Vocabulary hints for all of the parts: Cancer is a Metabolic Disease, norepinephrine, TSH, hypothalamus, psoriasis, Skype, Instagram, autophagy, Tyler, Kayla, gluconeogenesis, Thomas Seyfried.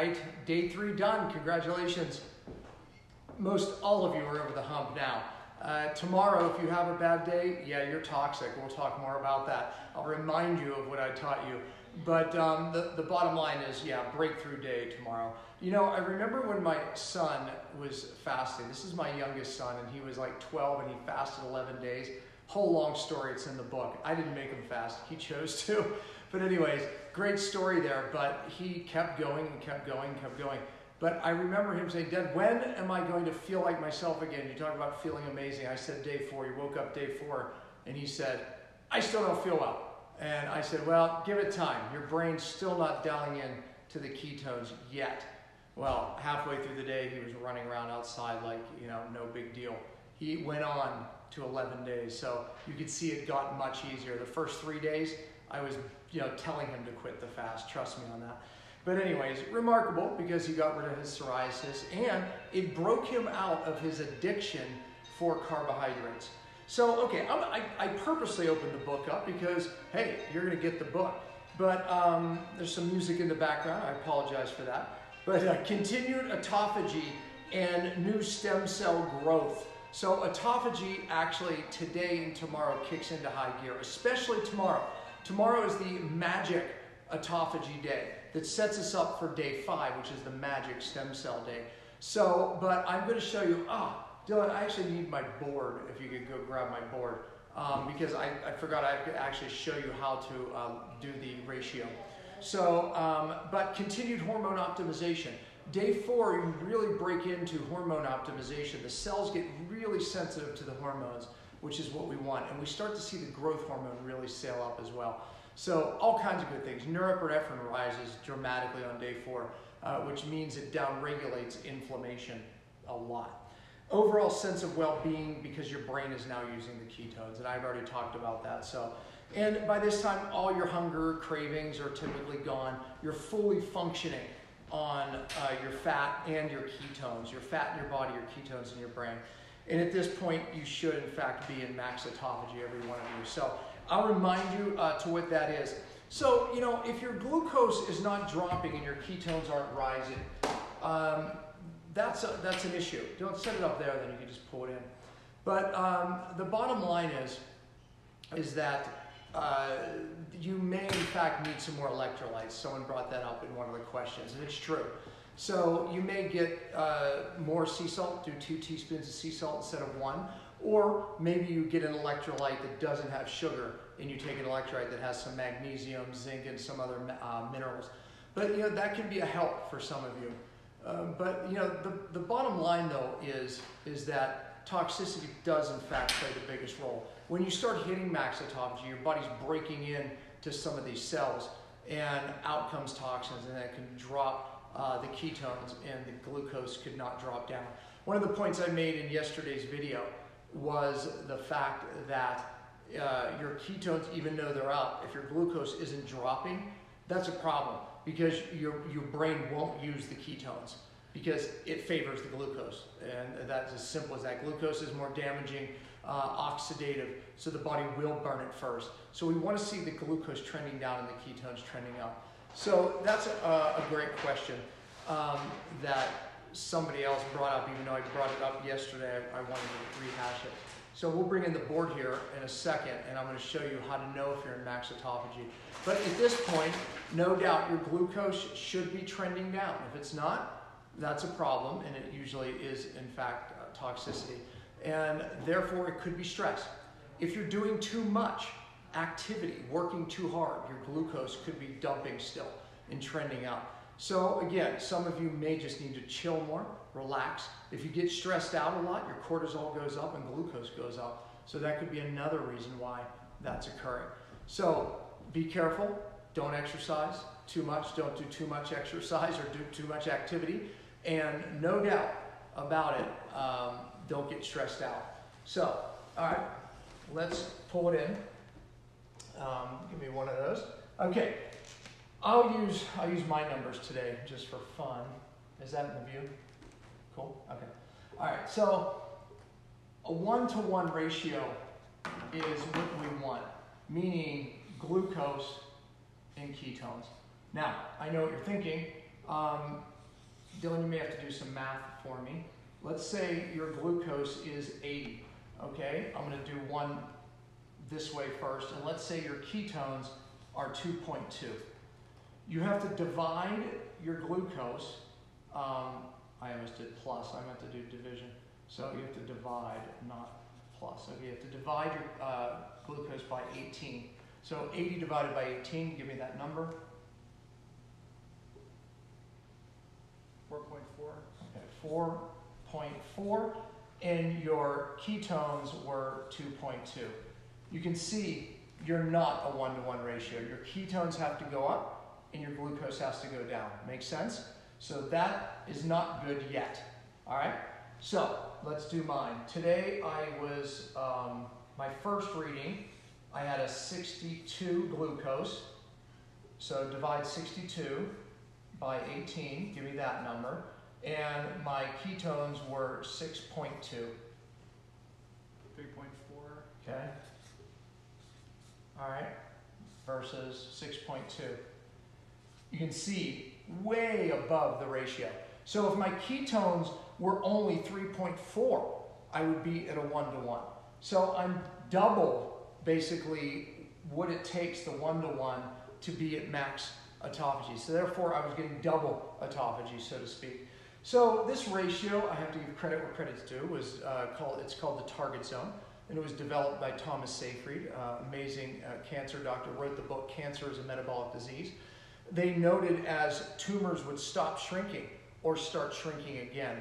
right? Day 3 done, congratulations. Most all of you are over the hump now. Tomorrow, if you have a bad day, yeah, you're toxic. We'll talk more about that. I'll remind you of what I taught you. But the bottom line is, yeah, breakthrough day tomorrow. You know, I remember when my son was fasting. This is my youngest son, and he was like 12, and he fasted 11 days. Whole long story, it's in the book. I didn't make him fast, he chose to. But anyways, great story there, but he kept going and kept going. But I remember him saying, Dad, when am I going to feel like myself again? You talk about feeling amazing. I said, day 4, he woke up day 4, and he said, I still don't feel well. And I said, well, give it time. Your brain's still not dialing in to the ketones yet. Well, halfway through the day, he was running around outside like, you know, no big deal. He went on to 11 days, so you could see it got much easier. The first 3 days, I was, you know, telling him to quit the fast, trust me on that. But anyways, remarkable because he got rid of his psoriasis and it broke him out of his addiction for carbohydrates. So, okay, I purposely opened the book up because, hey, you're gonna get the book. But there's some music in the background, I apologize for that. But continued autophagy and new stem cell growth. So autophagy actually today and tomorrow kicks into high gear, especially tomorrow. Tomorrow is the magic autophagy day that sets us up for day 5, which is the magic stem cell day. So, but I'm gonna show you, Dylan, I actually need my board, if you could go grab my board, because I forgot I could actually show you how to do the ratio. So, but continued hormone optimization. Day 4, you really break into hormone optimization. The cells get really sensitive to the hormones, which is what we want. And we start to see the growth hormone really sail up as well. So all kinds of good things. Norepinephrine rises dramatically on day 4, which means it downregulates inflammation a lot. Overall sense of well-being because your brain is now using the ketones. And I've already talked about that. So, and by this time, all your hunger cravings are typically gone. You're fully functioning on your fat and your ketones, your fat in your body, your ketones in your brain. And at this point, you should, in fact, be in max autophagy, every one of you. So I'll remind you to what that is. So, you know, if your glucose is not dropping and your ketones aren't rising, that's an issue. Don't set it up there, then you can just pull it in. But the bottom line is that you may, in fact, need some more electrolytes. Someone brought that up in one of the questions, and it's true. So you may get more sea salt, do 2 teaspoons of sea salt instead of 1, or maybe you get an electrolyte that doesn't have sugar, and you take an electrolyte that has some magnesium, zinc, and some other minerals. But, you know, that can be a help for some of you. But, you know, the bottom line, though, is that toxicity does, in fact, play the biggest role. When you start hitting max autophagy, your body's breaking in to some of these cells, and out comes toxins, and that can drop the ketones, and the glucose could not drop down. One of the points I made in yesterday's video was the fact that your ketones, even though they're up, if your glucose isn't dropping, that's a problem because your brain won't use the ketones because it favors the glucose. And that's as simple as that. Glucose is more damaging, oxidative, so the body will burn it first. So we want to see the glucose trending down and the ketones trending up. So that's a great question that somebody else brought up, even though I brought it up yesterday, I wanted to rehash it. So we'll bring in the board here in a second, and I'm going to show you how to know if you're in max autophagy. But at this point, no doubt your glucose should be trending down. If it's not, that's a problem, and it usually is, in fact, toxicity. And therefore, it could be stress. If you're doing too much activity, working too hard, your glucose could be dumping still and trending up. So again, some of you may just need to chill more, relax. If you get stressed out a lot, your cortisol goes up and glucose goes up. So that could be another reason why that's occurring. So be careful, don't exercise too much, don't do too much exercise or do too much activity. And no doubt about it, don't get stressed out. So, all right, let's pull it in. Give me one of those. Okay, I'll use my numbers today just for fun. Is that in the view? Cool, okay. All right, so a 1-to-1 ratio is what we want, meaning glucose and ketones. Now, I know what you're thinking. Dylan, you may have to do some math for me. Let's say your glucose is 80, okay? I'm gonna do one this way first, and let's say your ketones are 2.2. You have to divide your glucose, I almost did plus, I meant to do division. So you have to divide, not plus. So you have to divide your glucose by 18. So 80 divided by 18, give me that number. 4.4. Okay, 4.4, and your ketones were 2.2. You can see you're not a one-to-one ratio. Your ketones have to go up, and your glucose has to go down. Make sense? So that is not good yet, all right? So let's do mine. Today I was, my first reading, I had a 62 glucose. So divide 62 by 18, give me that number. And my ketones were 6.2. 3.4. Okay. All right, versus 6.2. You can see way above the ratio. So if my ketones were only 3.4, I would be at a one-to-one. So I'm double, basically, what it takes the one-to-one to be at max autophagy. So therefore, I was getting double autophagy, so to speak. So this ratio, I have to give credit where credit's due, was it's called the target zone, and it was developed by Thomas Seyfried, amazing cancer doctor, wrote the book, Cancer is a Metabolic Disease. They noted as tumors would stop shrinking or start shrinking again,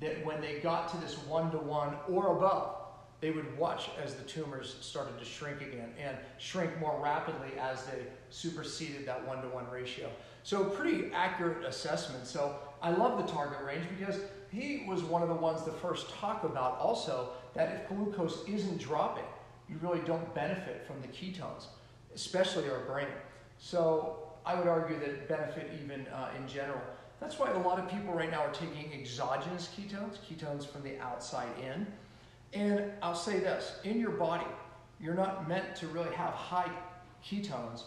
that when they got to this one-to-one or above, they would watch as the tumors started to shrink again and shrink more rapidly as they superseded that one-to-one ratio. So pretty accurate assessment. So I love the target range because he was one of the ones to first talk about also that if glucose isn't dropping, you really don't benefit from the ketones, especially our brain. So I would argue that it benefit even in general. That's why a lot of people right now are taking exogenous ketones, ketones from the outside in. And I'll say this, in your body, you're not meant to really have high ketones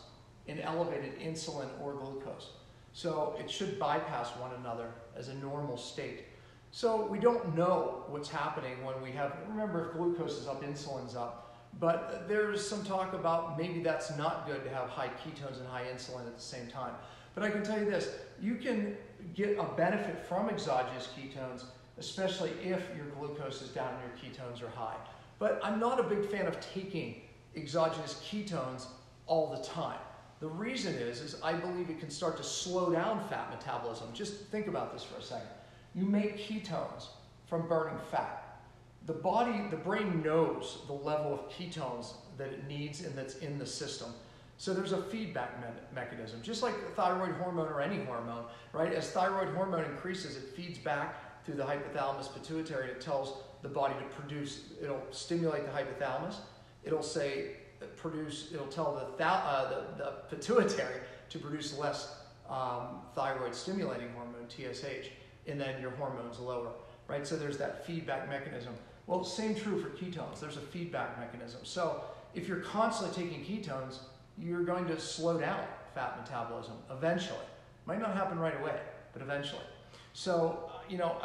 and elevated insulin or glucose. So it should bypass one another as a normal state. So we don't know what's happening when we have, remember if glucose is up, insulin's up. But there's some talk about maybe that's not good to have high ketones and high insulin at the same time. But I can tell you this, you can get a benefit from exogenous ketones, especially if your glucose is down and your ketones are high. But I'm not a big fan of taking exogenous ketones all the time. The reason is I believe it can start to slow down fat metabolism. Just think about this for a second. You make ketones from burning fat. The body, the brain knows the level of ketones that it needs and that's in the system. So there's a feedback mechanism, just like the thyroid hormone or any hormone, right? As thyroid hormone increases, it feeds back through the hypothalamus pituitary. It tells the body to produce, it'll stimulate the hypothalamus. It'll say, produce, it'll tell the pituitary to produce less thyroid stimulating hormone, TSH, and then your hormones lower, right? So there's that feedback mechanism. Well, same true for ketones. There's a feedback mechanism. So if you're constantly taking ketones, you're going to slow down fat metabolism eventually. Might not happen right away, but eventually. So, you know,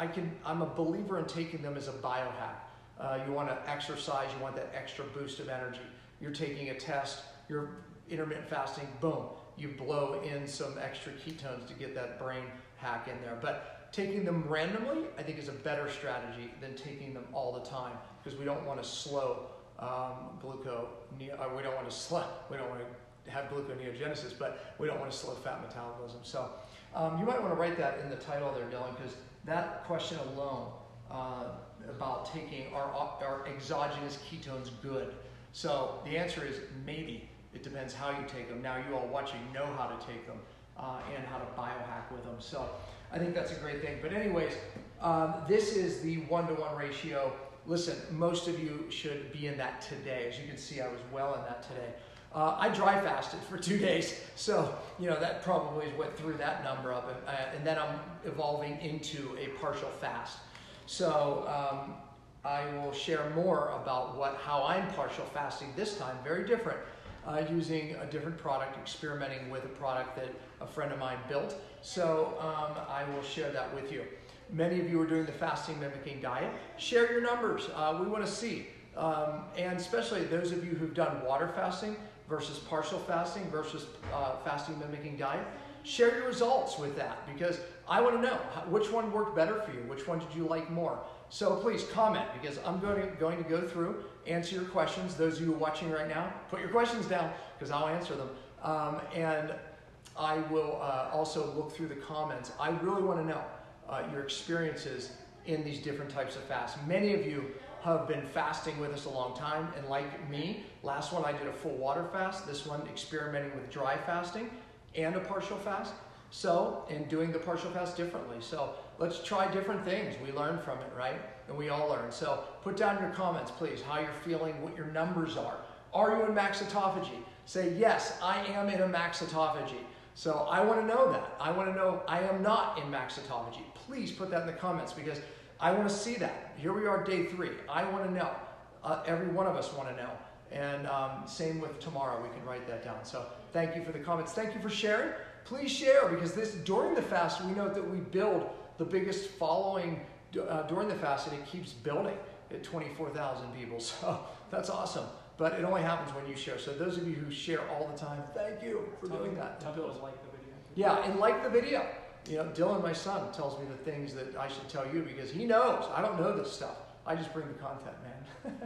I'm a believer in taking them as a biohack. You want to exercise, you want that extra boost of energy. You're taking a test, you're intermittent fasting, boom. You blow in some extra ketones to get that brain hack in there. But taking them randomly, I think, is a better strategy than taking them all the time because we don't want to slow we don't want to have gluconeogenesis, but we don't want to slow fat metabolism. So you might want to write that in the title there, Dylan, because that question alone about taking our exogenous ketones good. So the answer is maybe. It depends how you take them. Now you all watching know how to take them and how to biohack with them. So I think that's a great thing. But anyways, this is the one-to-one ratio. Listen, most of you should be in that today. As you can see, I was well in that today. I dry fasted for 2 days. So, you know, that probably went through that number up. And then I'm evolving into a partial fast. So I will share more about how I'm partial fasting this time. Very different. using a different product, experimenting with a product that a friend of mine built. So I will share that with you. Many of you are doing the fasting mimicking diet. Share your numbers, we wanna see. And especially those of you who've done water fasting versus partial fasting versus fasting mimicking diet. Share your results with that, because I wanna know which one worked better for you, which one did you like more. So please comment, because I'm going to go through, answer your questions. Those of you watching right now, put your questions down, because I'll answer them. And I will also look through the comments. I really wanna know your experiences in these different types of fasts. Many of you have been fasting with us a long time, and like me, last one I did a full water fast, this one experimenting with dry fasting and a partial fast, so, and doing the partial fast differently. So let's try different things. We learn from it, right? And we all learn. So put down your comments, please, how you're feeling, what your numbers are. Are you in max autophagy? Say, yes, I am in a max autophagy. So I want to know that. I want to know I am not in max autophagy. Please put that in the comments, because I want to see that. Here we are, day 3. I want to know. Every one of us want to know. And same with tomorrow. We can write that down. So thank you for the comments. Thank you for sharing. Please share, because this, during the fast, we know that we build the biggest following during the fast, and it keeps building at 24,000 people. So that's awesome. But it only happens when you share. So those of you who share all the time, thank you for doing that. Tell people to like the video. Yeah, and like the video. You know, Dylan, my son, tells me the things that I should tell you, because he knows. I don't know this stuff. I just bring the content, man.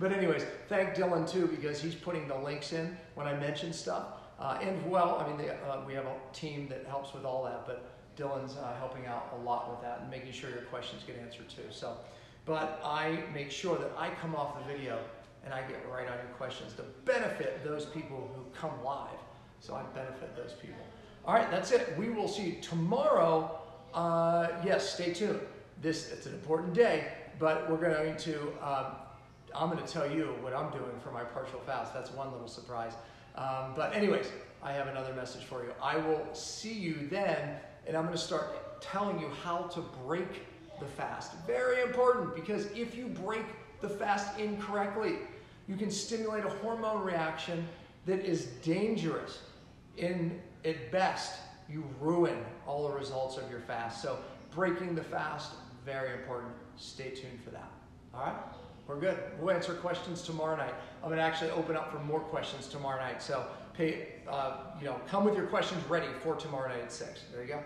But anyways, thank Dylan too, because he's putting the links in when I mention stuff. And well, I mean, we have a team that helps with all that, but Dylan's helping out a lot with that and making sure your questions get answered too. So, but I make sure that I come off the video and I get right on your questions to benefit those people who come live. So I benefit those people. All right, that's it. We will see you tomorrow. Yes, stay tuned. It's an important day, but we're going to, I'm gonna tell you what I'm doing for my partial fast. That's one little surprise. But anyways, I have another message for you. I will see you then, and I'm gonna start telling you how to break the fast. Very important, because if you break the fast incorrectly, you can stimulate a hormone reaction that is dangerous. And at best, you ruin all the results of your fast. So breaking the fast, very important. Stay tuned for that. All right, we're good. We'll answer questions tomorrow night. I'm gonna actually open up for more questions tomorrow night. So, come with your questions ready for tomorrow night at 6. There you go.